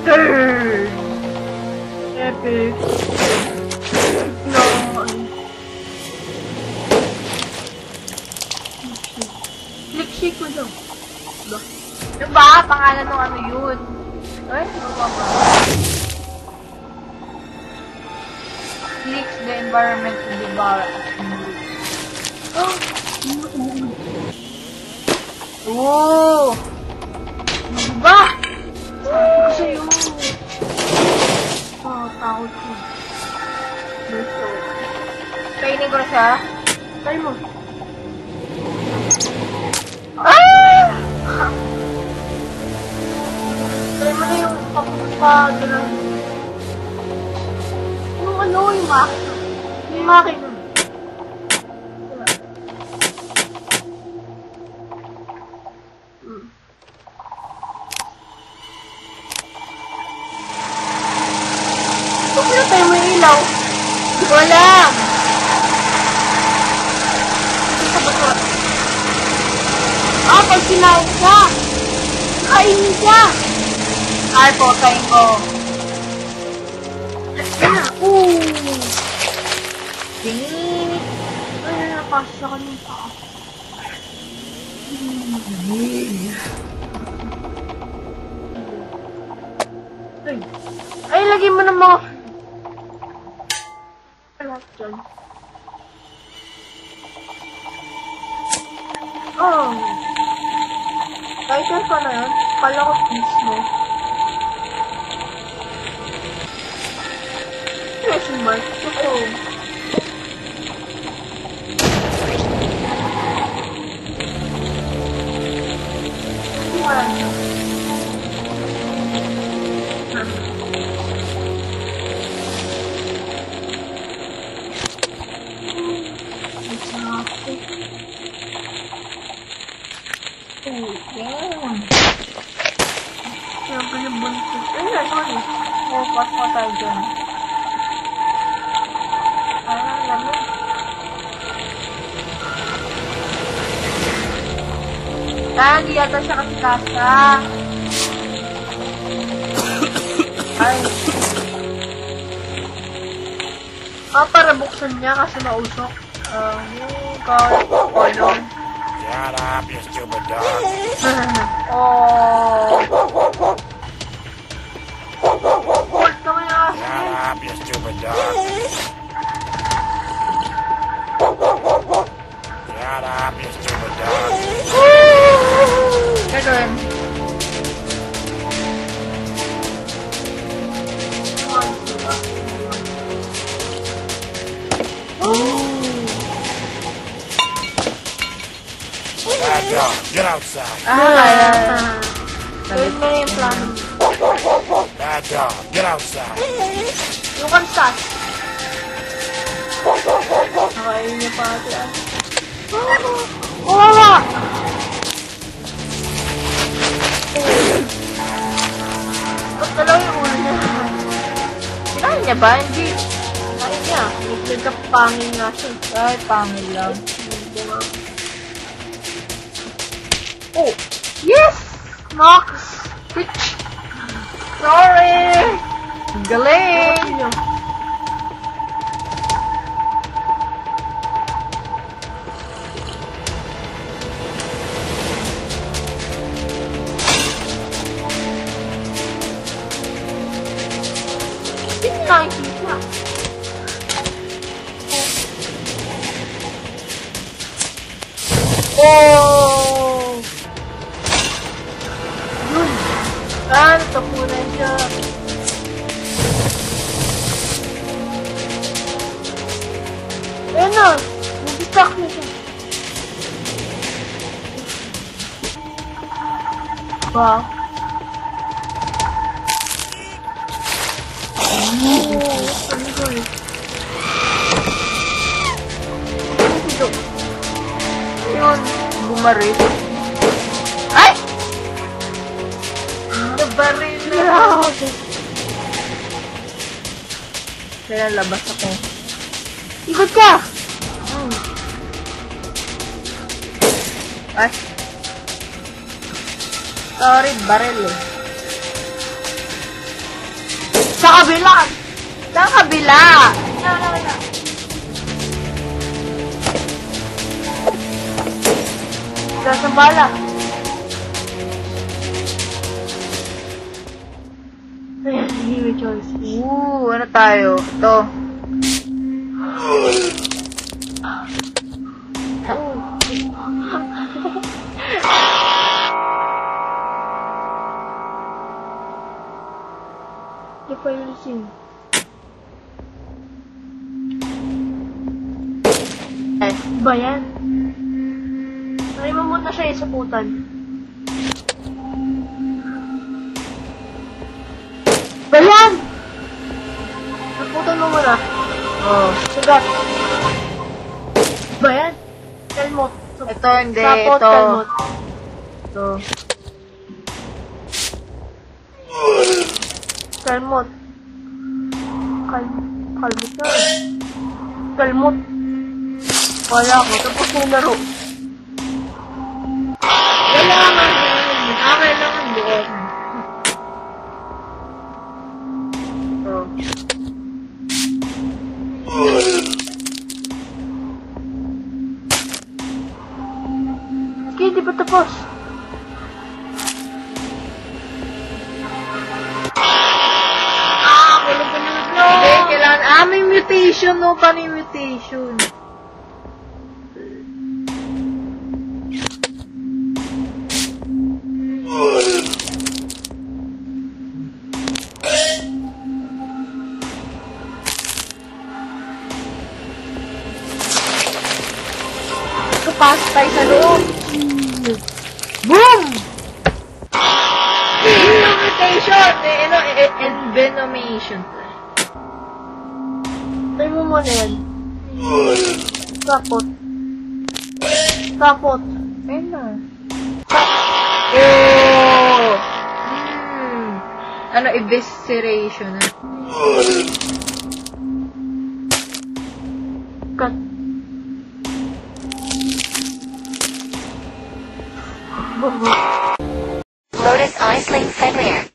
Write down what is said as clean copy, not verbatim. Click-click mo daw. Yung ba? Pangalan nung ano yun? Ay, ano ba ba? Clicks the environment in the bar. Oh! Oh! Diba? Sabi ko sa'yo. Oh, takot ko. Kainin ko na siya. Try mo. Ah! Try mo na yung kapag doon. Yung ano, yung maki. Yung maki doon. Ano tayo may ilaw? Wala! Ito ba ito? Ah, pag sinawag siya! Kainin siya! Ay po, kain ko. Ooh! Dingin! Ay, nalakas siya kanina pa. Ay, lagi mo na mga... Oh! Title pa na yun? Palakot mismo. Question mark? Ito. Hindi marami yun. Lagi yata siya kasi kasa. Ay. Ah, para buksan niya kasi mausok. Oh God. Oh no. Shut up, you stupid dog. Oh. Shut up, you stupid dog. Shut up, you stupid dog. Good one. Bad dog, get outside. There's many plans. Bad dog, get outside. Yung kansas. Nakainin niya pa ati ah. Wawa! Ba't talaw yung ulo niya? Kailangan niya ba? Hindi. Kailangan niya. Nagkapangin nga siya. Ay, pangin lang. Oh! Yes! Nox! Bitch! Sorry! Galing! Oh! Yun! Ah, natapunan siya! Ano? Nag-stuck na siya. Wow. Oh, ano ko eh. Ano ko yun? Bumarit. Ay! Nabarit na ako. Kaya labas ako. Ikot ka! Ay! Sorry, baril eh. Sa kabila! Sa kabila! Sasambala! Ay, choice. Ano tayo? Ito. Hindi pa yung sin. Ba yan? Narimamot na siya eh, saputan. Ba yan? Saputan mo muna. Oo. Sugat. Ba yan? Kalmot. Ito hindi, ito. Sapot, kalmot. Ito. Kalmot. Kalmot na. Kalmot. Wala ko. Tapos yung laro. Kailangan. Kailangan doon. Ito. Okay, di ba tapos? May mutation, no? Paano yung mutation? Kapasok tayo sa loob. Boom! Mutation! Envenomation. Tayo mo muna yan. Kapot. Kapot. Ayun na. Oh! Ano, evisceration, ha? Cut. Lotus Aisling Fenrir.